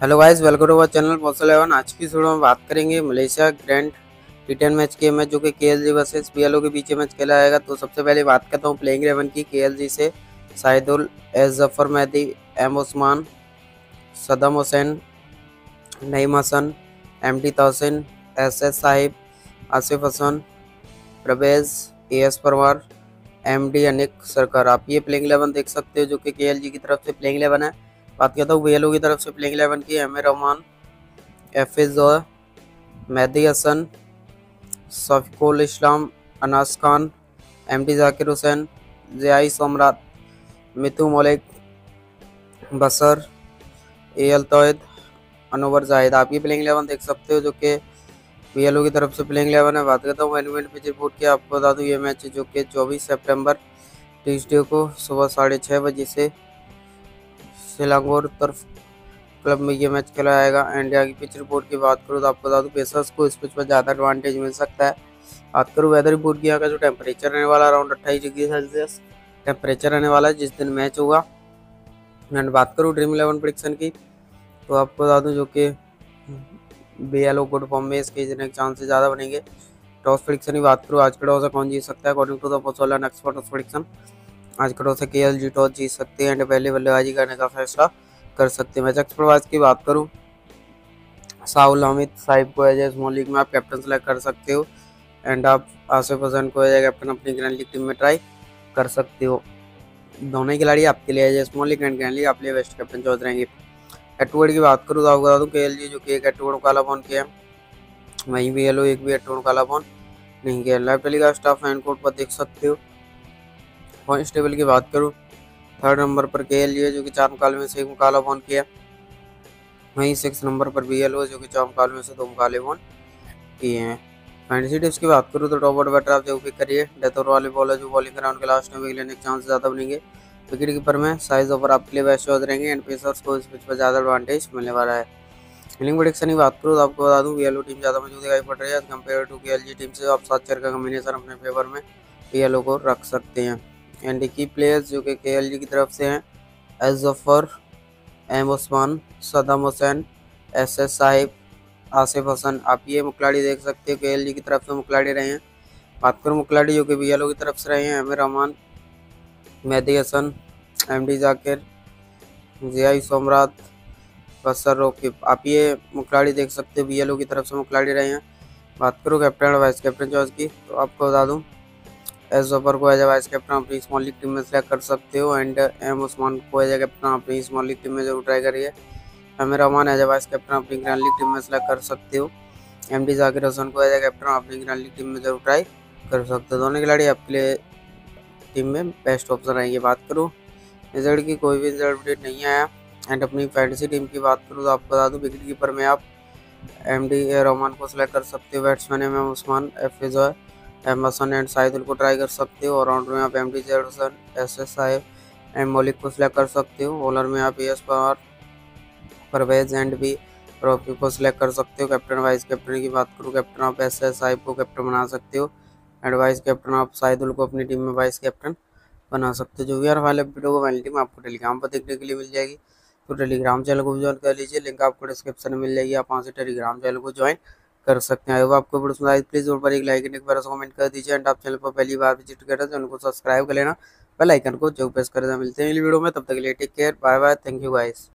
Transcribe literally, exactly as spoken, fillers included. Hello guys, welcome to our channel possible eleven. आज की video में बात करेंगे मलेशिया ग्रैंड रिटर्न मैच के मैच जो कि केएलजी वर्सेस बीएलओ के बीच मैच खेला जाएगा। तो सबसे पहले बात करता हूँ प्लेइंग इलेवन की। केएलजी से Saidul, S Zafar Mehdi, M Usman, Saddam Hussain, Naeem Hasan, M D Tausin, S S Sahib, Asif Hasan, Parvez, A S Parvar, M D Anik Sarkar. आप ये प्लेइंग इलेवन देख सकते हो जो कि केएलजी की तरफ से प्लेइंग इलेवन है। बात करता हूँ बीएलओ की तरफ से प्लेइंग इलेवन की। एम ए रहमान, एफिज, मेहदी हसन, शफीकुल इस्लाम, अनास खान, एम डी जाकिर हुसैन, जियाई सम्राट, मितू मलिक, बसर, ए एल तौहीद, अनवर जाहिद। आप ये प्लेइंग इलेवन देख सकते हो जो कि बीएलओ की तरफ से प्लेइंग इलेवन है। बात करता हूँ एनवेंट पिच रिपोर्ट की। आपको बता दूँ ये मैच जो कि चौबीस सेप्टेम्बर ट्यूजडे को सुबह साढ़े छः बजे से सिलांगोर तरफ क्लब में ये मैच खेला जाएगा। इंडिया की पिच रिपोर्ट की बात करूँ तो आपको बता दूँ पेसर्स को इस पिच पर ज़्यादा एडवांटेज मिल सकता है। बात करूँ वेदर रिपोर्ट की, यहाँ का जो टेम्परेचर रहने वाला अराउंड अट्ठाईस डिग्री सेल्सियस टेम्परेचर रहने वाला है जिस दिन मैच होगा। एंड बात करूँ ड्रीम इलेवन प्रेडिक्शन की तो आपको बता दूँ जो कि बीएलओ गुड फॉर्म में इसके जीतने के चांसेस ज़्यादा बनेंगे। टॉस प्रेडिक्शन की बात करूँ आज का टॉस कौन जीत सकता है according to the possible eleven expert toss prediction. आज के टॉस से केएलजी टॉस जीत सकते हैं एंड पहले बल्लेबाजी करने का फैसला कर सकते हैं। मैच एक्सपर्ट की बात करूं साहुल हमीद साहिब को एज ए स्मॉल लीग में आप कैप्टन सेलेक्ट कर सकते हो एंड आप आसिफ हसन को एज ए कैप्टन अपनी ग्रैंड लीग टीम में ट्राई कर सकते हो। दोनों खिलाड़ी आपके लिए as a small league and grand league आपके लिए बेस्ट कैप्टन चौथ रहेंगे। एटवर्ड की बात करूँ तो आपको बता दूँ केएलजी जो कि एक एटवर्ड काला बॉन के हैं, वहीं बीएलओ एक भी एटवर्ड काला बॉन नहीं किया। Live telecast staff and court पर देख सकते हो। पॉइंट्स टेबल की बात करूं थर्ड नंबर पर केएलजी जो कि चार मुकाबले में से एक मुकाबला वॉन किया, वहीं सिक्स नंबर पर बीएलओ जो कि चार मुकाबले में से दो मुकाबले वॉन किए हैं। फैंटेसी टिप्स की बात करूं तो टॉप ऑर्डर बैटर आप जो पिक करिए। डेथ ओवर वाले बॉलर जो बॉलिंग राउंड के लास्ट में विकेट लेने के चांस ज़्यादा बनेंगे। विकेट कीपर में साइज ओवर आपके लिए बेस्ट चॉइस रहेंगे एंड पेसर्स को इस पिच पर ज़्यादा एडवांटेज मिलने वाला है। फील्डिंग प्रेडिक्शन की बात करूँ तो आपको बता दूँ बीएलओ टीम ज़्यादा मजबूत दिखाई पड़ रही है कंपेयर टू केएलजी टीम से। आप सात चार का कम्बिनेशन अपने फेवर में बीएलओ को रख सकते हैं। एंड की प्लेयर्स जो कि केएलजी की तरफ से हैं S Zafar, M Usman, Saddam Hussain, S S Sahib, Asif Hasan. आप ये मुखलाड़ी देख सकते हो केएलजी की तरफ से मुखलाड़ी रहे हैं। बात करूँ मुखलाड़ी जो कि बीएलओ की तरफ से रहे हैं M A Rahman, Mehdi Hasan, M D Zakir, जियाई सम्राट, बसर रोकिब। आप ये मुखलाड़ी देख सकते हो बीएलओ की तरफ से मुखलाड़ी रहे हैं। बात करूँ कैप्टन और वाइस कैप्टन चॉइस की तो आपको बता दूँ एस जफर को एज ए वाइस कैप्टन अपनी स्मॉल लीग टीम में सेलेक्ट कर सकते हो एंड एम उस्मान को एज ए कैप्टन अपनी स्मॉल लीग टीम में जरूर ट्राई करिए। M A Rahman as a vice captain अपनी ग्रैंड लीग टीम में सेलेक्ट कर सकते हो। एम डी जाकिर हसन को एज ए कैप्टन अपनी ग्रैंड लीग टीम में जरूर ट्राई कर सकते हो। दोनों खिलाड़ी आपके लिए टीम में बेस्ट ऑप्शन रहेंगे। बात करूँ रिजल्ट की, कोई भी रिजल्ट अपडेट नहीं आया। एंड अपनी फैंटेसी टीम की बात करूँ तो आपको बता दूँ विकेट कीपर में आप एम डी रहमान को सेलेक्ट कर सकते हो। Batsman M Usman, एफिज, M Hasan and Saidul को ट्राई कर सकते हो। ऑलराउंड में आप M D Hasan, S S Sahib and Malik को सिलेक्ट कर सकते हो। बॉलर में आप एस पवार, परवेज एंड भी रॉकी को सिलेक्ट कर सकते हो। कैप्टन वाइस कैप्टन की बात करूँ कैप्टन आप एस एस साहिब को कैप्टन बना सकते हो एंड वाइस कैप्टन आप साइदुल को अपनी टीम में वाइस कैप्टन बना सकते हो। जो भी यार हमारे वीडियो को वाली टीम आपको टेलीग्राम पर देखने के लिए मिल जाएगी तो टेलीग्राम चैनल को ज्वाइन कर लीजिए। लिंक आपको डिस्क्रिप्शन में मिल जाएगी, आप वहाँ से टेलीग्राम चैनल को ज्वाइन कर सकते हैं। अगर आपको वीडियो पसंद आई प्लीज ऊपर एक लाइक एंड एक बार कमेंट कर दीजिए एंड आप चैनल पर पहली बार विजिट कर रहे हैं तो उनको सब्सक्राइब कर लेना, बेल आइकन को जरूर प्रेस कर देना। मिलते हैं अगली वीडियो में, तब तक के लिए take care, bye bye, thank you guys.